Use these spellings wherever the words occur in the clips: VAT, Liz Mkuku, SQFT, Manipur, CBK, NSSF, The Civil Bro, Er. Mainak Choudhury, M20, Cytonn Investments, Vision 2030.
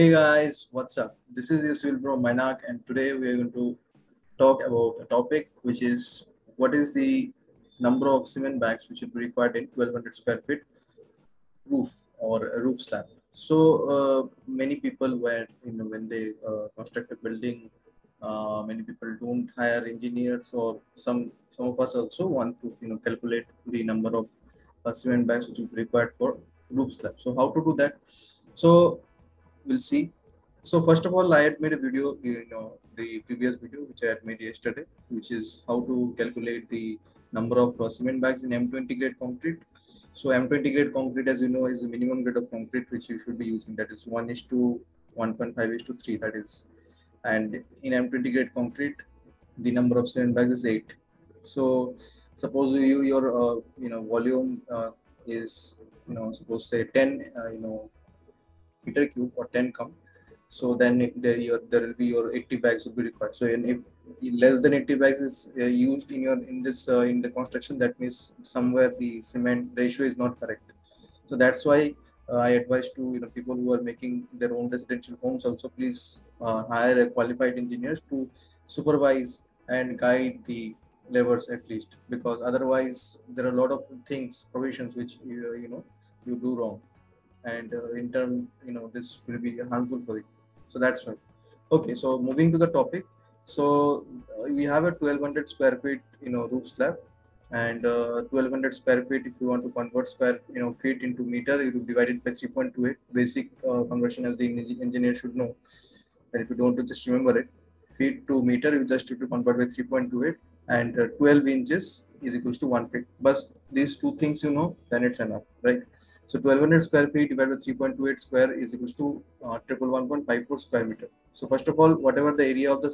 Hey guys, what's up? This is The Civil Bro, Mainak, and today we are going to talk about a topic which is what is the number of cement bags which will be required in 1200 square feet roof or a roof slab. So many people were, when they construct a building, many people don't hire engineers, or some of us also want to calculate the number of cement bags which will be required for roof slab. So how to do that? So we'll see. So first of all, I had made a video, the previous video which I had made yesterday, which is how to calculate the number of cement bags in M20 grade concrete. So M20 grade concrete, as you know, is the minimum grade of concrete which you should be using. That is 1:2, 1.5:3. That is, and in M20 grade concrete, the number of cement bags is 8. So suppose your volume is suppose say 10 meter cube or 10 cum. So then if there will be your 80 bags will be required. So if less than 80 bags is used in the construction, that means somewhere the cement ratio is not correct. So that's why I advise to people who are making their own residential homes also, please hire a qualified engineers to supervise and guide the levers at least, because otherwise there are a lot of things, provisions which you do wrong, and in turn this will be harmful for you. So that's why. Okay, so moving to the topic. So we have a 1200 square feet roof slab, and 1200 square feet, if you want to convert square feet into meter, you divide it by 3.28. Basic conversion as the engineer should know, and if you don't, just remember it. Feet to meter, you just have to convert by 3.28, and 12 inches is equals to 1 feet. But these two things then it's enough, right? So 1200 square feet divided by 3.28 square is equals to 111.54 square meter. So first of all, whatever the area of the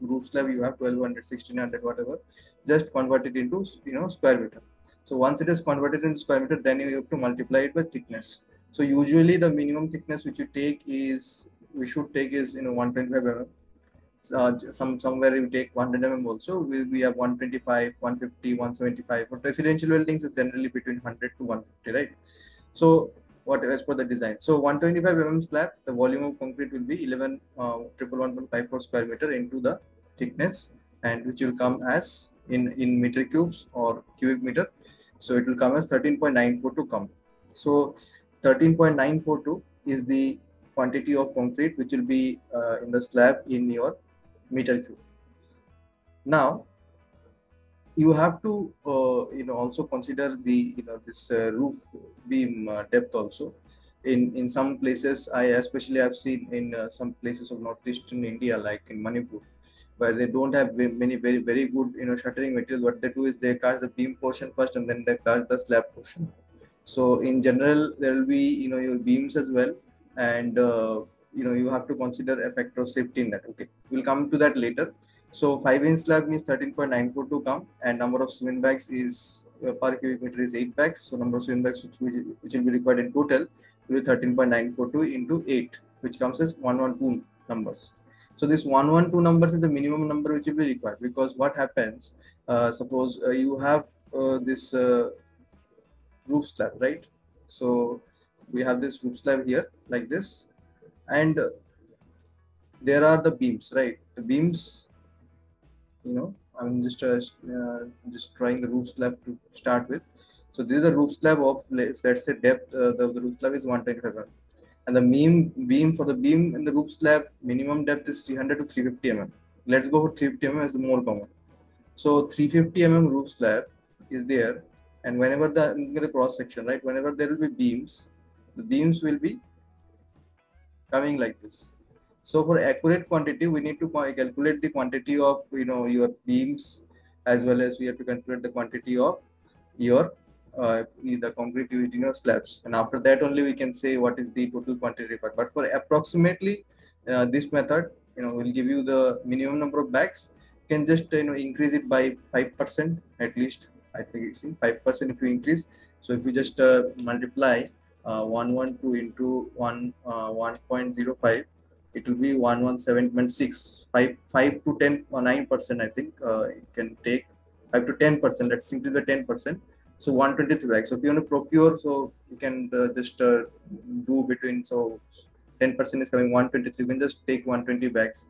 roof slab you have, 1200, 1600, whatever, just convert it into square meter. So once it is converted into square meter, then you have to multiply it by thickness. So usually the minimum thickness which we should take is 125 mm. Somewhere we take 100 mm also. We have 125, 150, 175. But residential buildings is generally between 100 to 150, right? So what as per the design. So 125 mm slab, the volume of concrete will be 111.54 square meter into the thickness, and which will come as in meter cubes or cubic meter. So it will come as 13.942 cum. So 13.942 is the quantity of concrete which will be in the slab in your meter cube. Now you have to also consider the this roof beam depth also. In some places, I've seen in some places of northeastern India, like in Manipur, where they don't have many very good shuttering materials. What they do is they cast the beam portion first, and then they cast the slab portion. So in general, there will be your beams as well, and you have to consider a factor of safety in that. Okay, we'll come to that later. So 5-inch slab means 13.942 cum, and number of cement bags is per cubic meter is 8 bags. So number of cement bags which will be required in total will be 13.942 into 8, which comes as 112 numbers. So this 112 numbers is the minimum number which will be required, because what happens, suppose you have this roof slab, right? So we have this roof slab here like this, and there are the beams, right? The beams, I'm just trying the roof slab to start with. So this is a roof slab of, let's say, depth. The roof slab is 125 mm, and the beam in the roof slab minimum depth is 300 to 350 mm. Let's go for 350 mm as the more common. So 350 mm roof slab is there, and whenever the cross section, right? Whenever there will be beams, the beams will be coming like this. So for accurate quantity, we need to calculate the quantity of your beams, as well as we have to calculate the quantity of your the concrete used in your slabs, and after that only we can say what is the total quantity required. But for approximately this method, will give you the minimum number of bags. You can just increase it by 5% at least. I think it's in 5% if you increase. So if you just multiply 112 into 1.05, it will be 117.6. 5 to 10 or 9%, I think it can take 5 to 10%. Let's think to the 10%. So 123 bags. So if you want to procure, so you can just do between, so 10% is coming 123, we can just take 120 bags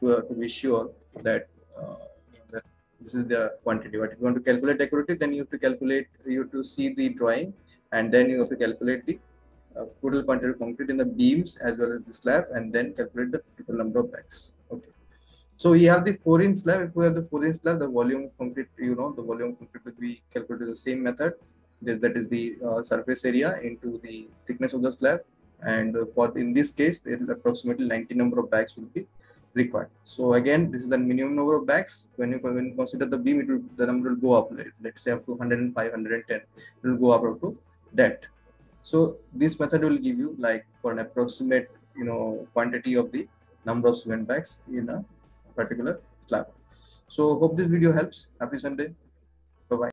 to be sure that this is the quantity. But if you want to calculate accurately, then you have to calculate, you have to see the drawing, and then you have to calculate the total quantity of concrete in the beams as well as the slab, and then calculate the total number of bags. Okay. So we have the 4-inch slab. If we have the 4-inch slab, the volume of concrete, you know, the volume of concrete will be calculated the same method. That is the surface area into the thickness of the slab, and for in this case, approximately 90 number of bags will be required. So again, this is the minimum number of bags. When you consider the beam, it will, the number will go up. Let's say up to 105, 110, it will go up to that. So this method will give you like for an approximate, you know, quantity of the number of cement bags in a particular slab. So hope this video helps. Happy Sunday.